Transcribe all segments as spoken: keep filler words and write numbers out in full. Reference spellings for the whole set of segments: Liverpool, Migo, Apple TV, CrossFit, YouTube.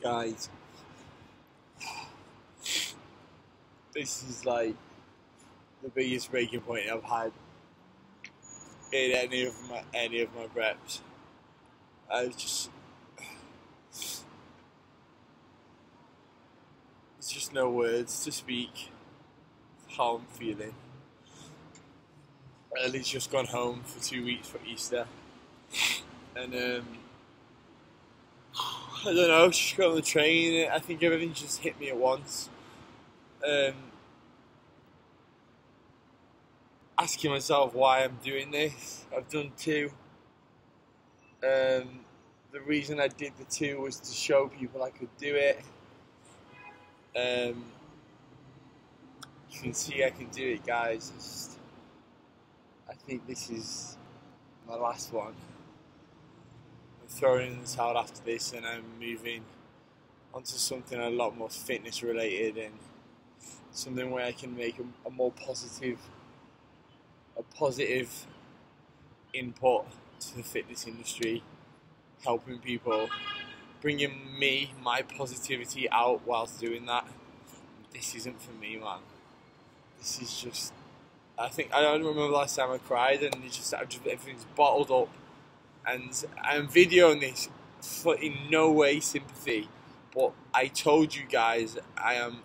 Guys, this is like the biggest breaking point I've had in any of my any of my reps. I was just there's just no words to speak how I'm feeling. Ellie's just gone home for two weeks for Easter, and um. I don't know, just got on the train and I think everything just hit me at once. Um, asking myself why I'm doing this. I've done two. Um, the reason I did the two was to show people I could do it. Um, you can see I can do it, guys. It's just, I think this is my last one. Throwing in the towel after this, and I'm moving onto something a lot more fitness related and something where I can make a, a more positive, a positive input to the fitness industry, helping people, bringing me my positivity out whilst doing that. This isn't for me, man. This is just. I think I don't remember last time I cried, and it's just, I just everything's bottled up. And I'm videoing this for in no way sympathy, but I told you guys I am,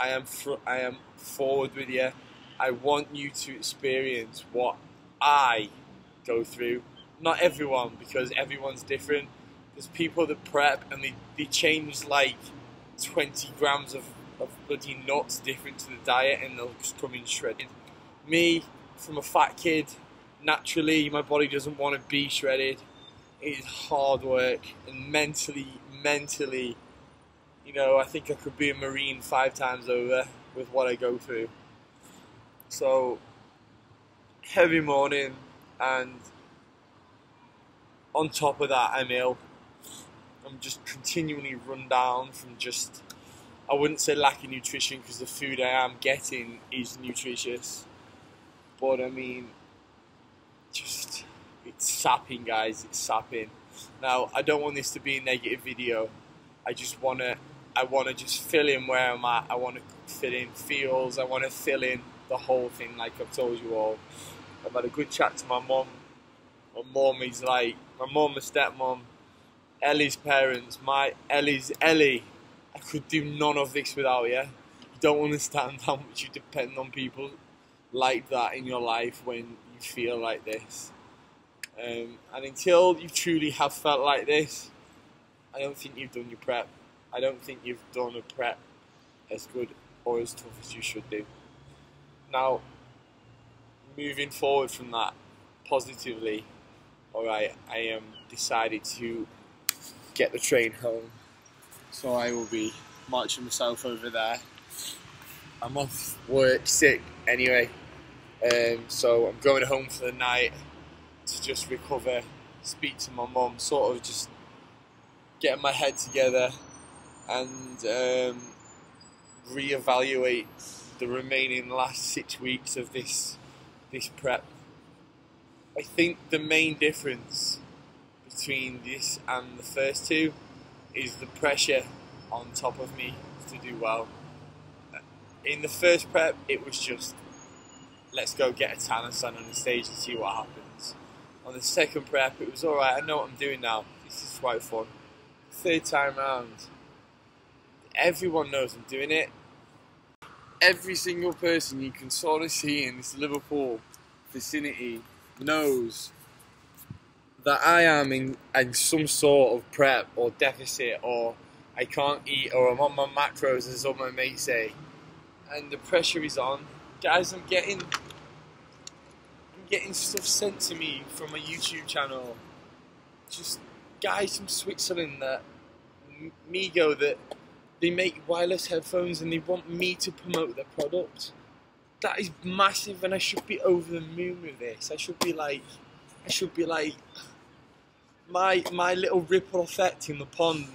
I am, I am forward with you. I want you to experience what I go through. Not everyone, because everyone's different. There's people that prep and they, they change like twenty grams of, of bloody nuts different to the diet, and they'll just come in shredded. Me, from a fat kid. Naturally, my body doesn't want to be shredded. It is hard work, and mentally, mentally, you know, I think I could be a Marine five times over with what I go through. So, heavy morning, and on top of that, I'm ill. I'm just continually run down from just, I wouldn't say lack of nutrition, because the food I am getting is nutritious, but I mean, just, it's sapping, guys, it's sapping. Now, I don't want this to be a negative video. I just want to, I want to just fill in where I'm at. I want to fill in feels. I want to fill in the whole thing, like I've told you all. I've had a good chat to my mum. My mum is like, my mum, my stepmom, Ellie's parents, my, Ellie's, Ellie. I could do none of this without you. You don't understand how much you depend on people like that in your life when feel like this, um, and until you truly have felt like this, I don't think you've done your prep. I don't think you've done a prep as good or as tough as you should do. Now, moving forward from that positively, alright, I am um, decided to get the train home, so I will be marching myself over there. I'm off work sick anyway. Um, so I'm going home for the night to just recover, speak to my mum, sort of just get my head together and um, reevaluate the remaining last six weeks of this this prep. I think the main difference between this and the first two is the pressure on top of me to do well. In the first prep, it was just, let's go get a tan and stand on the stage and see what happens. On the second prep, it was alright, I know what I'm doing now. This is quite fun. Third time round, everyone knows I'm doing it. Every single person you can sort of see in this Liverpool vicinity knows that I am in, in some sort of prep or deficit, or I can't eat, or I'm on my macros, as all my mates say. And the pressure is on. Guys, I'm getting, I'm getting stuff sent to me from a YouTube channel. Just guys from Switzerland, that Migo, that they make wireless headphones and they want me to promote their product. That is massive, and I should be over the moon with this. I should be like, I should be like, my my little ripple effect in the pond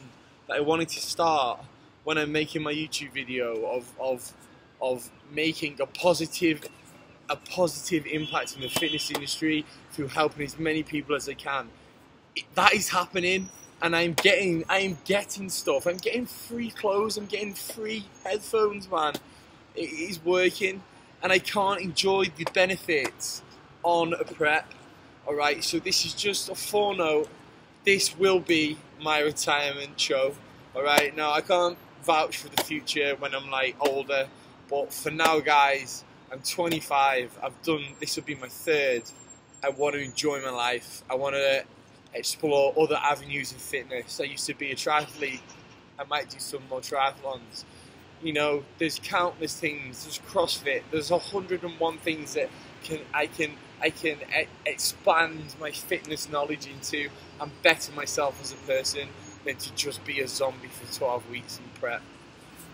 that I wanted to start when I'm making my YouTube video of of. of making a positive, a positive impact in the fitness industry through helping as many people as I can. It, that is happening, and I'm getting, I'm getting stuff. I'm getting free clothes. I'm getting free headphones, man. It is working, and I can't enjoy the benefits on a prep. All right, so this is just a forenote. This will be my retirement show. All right, now I can't vouch for the future when I'm like older, but for now, guys, I'm twenty-five. I've done. This will be my third. I want to enjoy my life. I want to explore other avenues of fitness. I used to be a triathlete. I might do some more triathlons. You know, there's countless things. There's CrossFit. There's a hundred and one things that can I can I can e expand my fitness knowledge into and better myself as a person than to just be a zombie for twelve weeks in prep.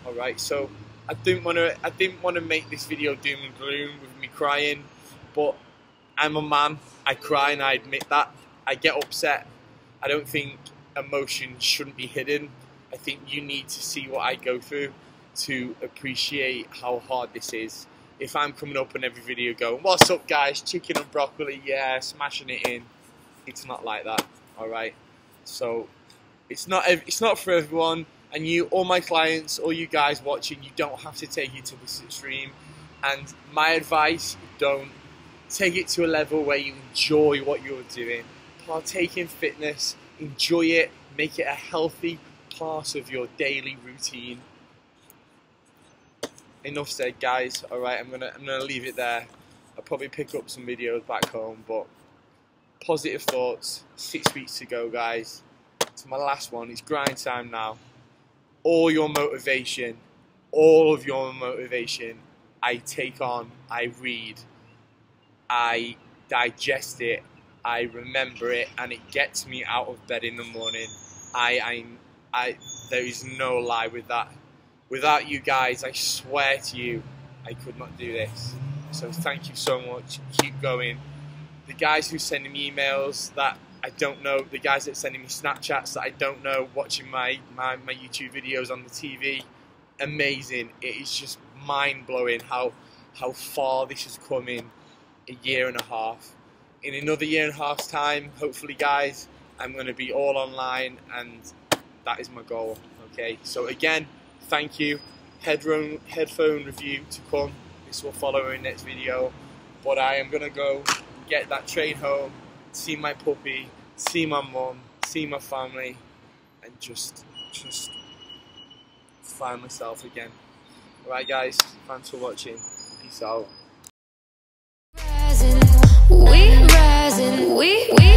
All right, so. I didn't want to. I didn't want to make this video doom and gloom with me crying, but I'm a man. I cry and I admit that. I get upset. I don't think emotion shouldn't be hidden. I think you need to see what I go through to appreciate how hard this is. If I'm coming up in every video going, "What's up, guys? Chicken and broccoli, yeah, smashing it in," it's not like that. All right. So it's not. It's not for everyone. And you, all my clients, all you guys watching, you don't have to take it to this extreme. And my advice, don't. Take it to a level where you enjoy what you're doing. Partake in fitness, enjoy it, make it a healthy part of your daily routine. Enough said, guys. All right, I'm gonna, I'm gonna leave it there. I'll probably pick up some videos back home, but positive thoughts, six weeks to go, guys. It's my last one, it's grind time now. All your motivation, all of your motivation, I take on, I read, I digest it, I remember it, and it gets me out of bed in the morning. I, I, I, there is no lie with that. Without you guys, I swear to you, I could not do this. So thank you so much, keep going. The guys who send me emails that I don't know, the guys that are sending me Snapchats that I don't know, watching my, my, my YouTube videos on the T V, amazing. It is just mind-blowing how, how far this has come in a year and a half. In another year and a half's time, hopefully, guys, I'm going to be all online, and that is my goal, okay? So, again, thank you. Headphone, headphone review to come. This will follow in the next video. But I am going to go get that train home, see my puppy, see my mum, see my family, and just, just find myself again. Alright, guys, thanks for watching. Peace out. We rising, we, we